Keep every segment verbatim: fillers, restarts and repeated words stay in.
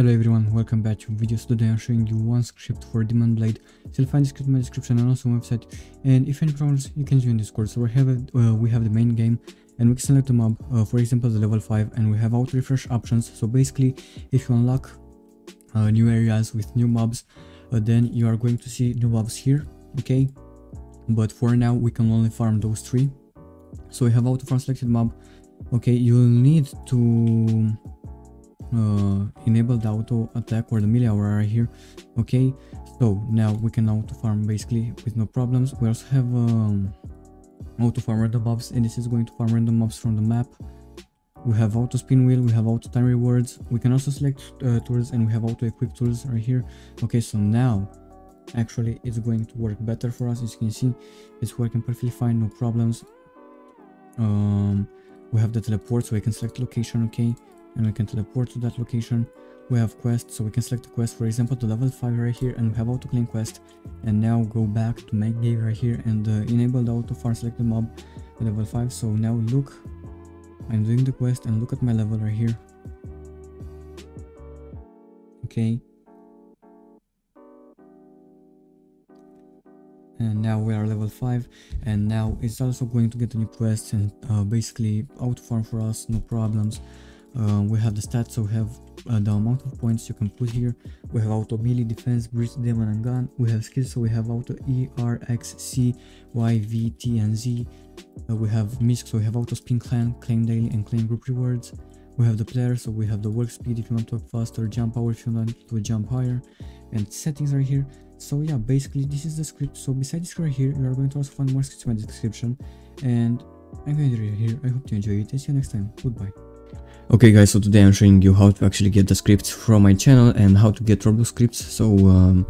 Hello everyone, welcome back to videos. Today I'm showing you one script for Demon Blade. You'll find this script in my description and also my website. And if any problems, you can join Discord. So we have uh, we have the main game, and we can select a mob, uh, for example, the level five, and we have auto refresh options. So basically, if you unlock uh, new areas with new mobs, uh, then you are going to see new mobs here. Okay, but for now we can only farm those three. So we have auto farm selected mob. Okay, you'll need to Uh, enable the auto attack or the melee aura here. Okay, so now we can auto farm basically with no problems. We also have um, auto farm random mobs, and this is going to farm random mobs from the map. We have auto spin wheel, we have auto time rewards, we can also select uh, tools, and we have auto equip tools right here. Okay, so now actually it's going to work better for us. As you can see, it's working perfectly fine, no problems. Um, we have the teleport, so we can select location. Okay, and we can teleport to that location. We have quests, so we can select a quest, for example the level five right here, and we have auto claim quest. And now go back to make game right here and uh, enable the auto farm select the mob at level five. So now look, I'm doing the quest and look at my level right here. Okay, and now we are level five, and now it's also going to get a new quest and uh, basically auto farm for us, no problems. Uh, we have the stats, so we have uh, the amount of points you can put here. We have auto melee, defense, bridge, demon and gun. We have skills, so we have auto E, R, X, C, Y, V, T and Z. Uh, we have misc, so we have auto spin clan, claim daily and claim group rewards. We have the player, so we have the work speed if you want to walk faster, jump power if you want to jump higher, and settings right here. So yeah, basically this is the script. So besides this right here, you are going to also find more scripts in my description, and I'm going to read it here. I hope you enjoy it, and see you next time. Goodbye. Okay guys, so today I'm showing you how to actually get the scripts from my channel and how to get Roblox scripts. So um,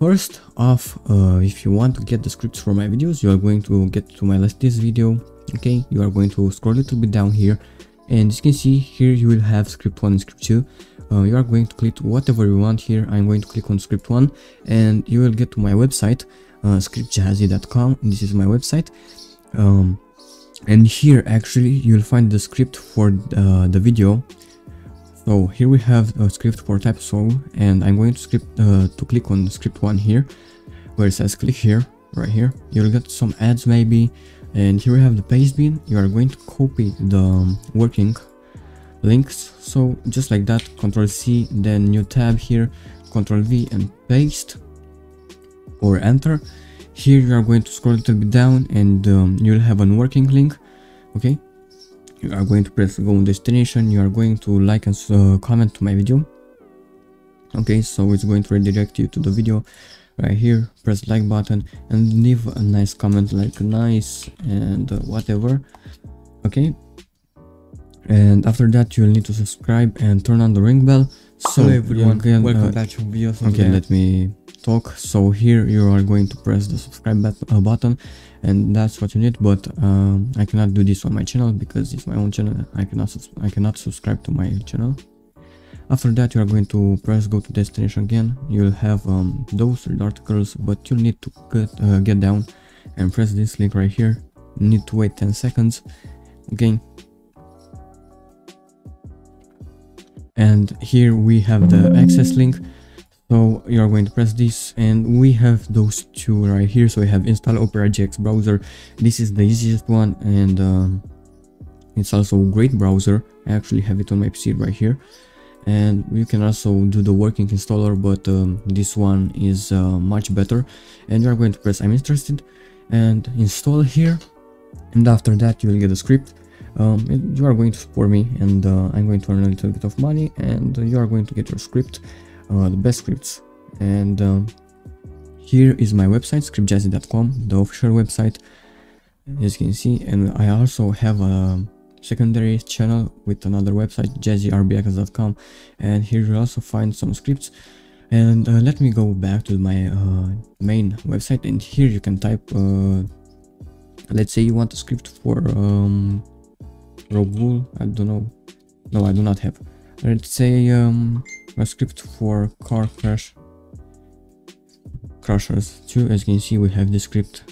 first off, uh, if you want to get the scripts from my videos, you are going to get to my last this video. Okay, you are going to scroll a little bit down here, and as you can see here you will have script one and script two. Uh, you are going to click whatever you want here. I'm going to click on script one, and you will get to my website, uh, script jazzy dot com. This is my website. Um, And here actually you'll find the script for uh, the video. So here we have a script for type soul, and I'm going to script uh, to click on script one here, where it says click here, right here. You'll get some ads maybe, and here we have the Pastebin. You are going to copy the working links. So just like that, Control C, then new tab here, Control V and paste or enter. Here you are going to scroll a little bit down, and um, you'll have a working link. Okay, you are going to press go on destination. You are going to like and uh, comment to my video. Okay, so it's going to redirect you to the video right here. Press like button and leave a nice comment like nice and uh, whatever. Okay, and after that you'll need to subscribe and turn on the ring bell. So hello everyone, again, welcome uh, back to video. Okay, let me talk. So here you are going to press the subscribe button, and that's what you need. But um, I cannot do this on my channel because it's my own channel. I cannot I cannot subscribe to my channel. After that you are going to press go to destination again. You'll have um, those three articles, but you'll need to get, uh, get down and press this link right here. You need to wait ten seconds again. And here we have the access link. So you are going to press this, and we have those two right here. So we have install Opera G X browser. This is the easiest one, and um, it's also a great browser. I actually have it on my P C right here. And you can also do the working installer, but um, this one is uh, much better. And you are going to press I'm interested and install here. And after that you will get a script. Um, you are going to support me, and uh, I'm going to earn a little bit of money, and you are going to get your script. Uh, the best scripts. And um, here is my website, script jazzy dot com, the official website, as you can see. And I also have a secondary channel with another website, jazzy r b x dot com, and here you'll also find some scripts. And uh, let me go back to my uh, main website, and here you can type uh, let's say you want a script for um, Roblox. I don't know. No, I do not have. Let's say um, a script for car crash crushers too. As you can see, we have this script,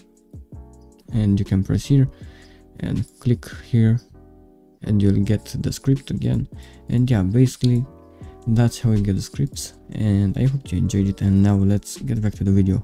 and you can press here and click here, and you'll get the script again. And yeah, basically That's how we get the scripts, and I hope you enjoyed it. And now let's get back to the video.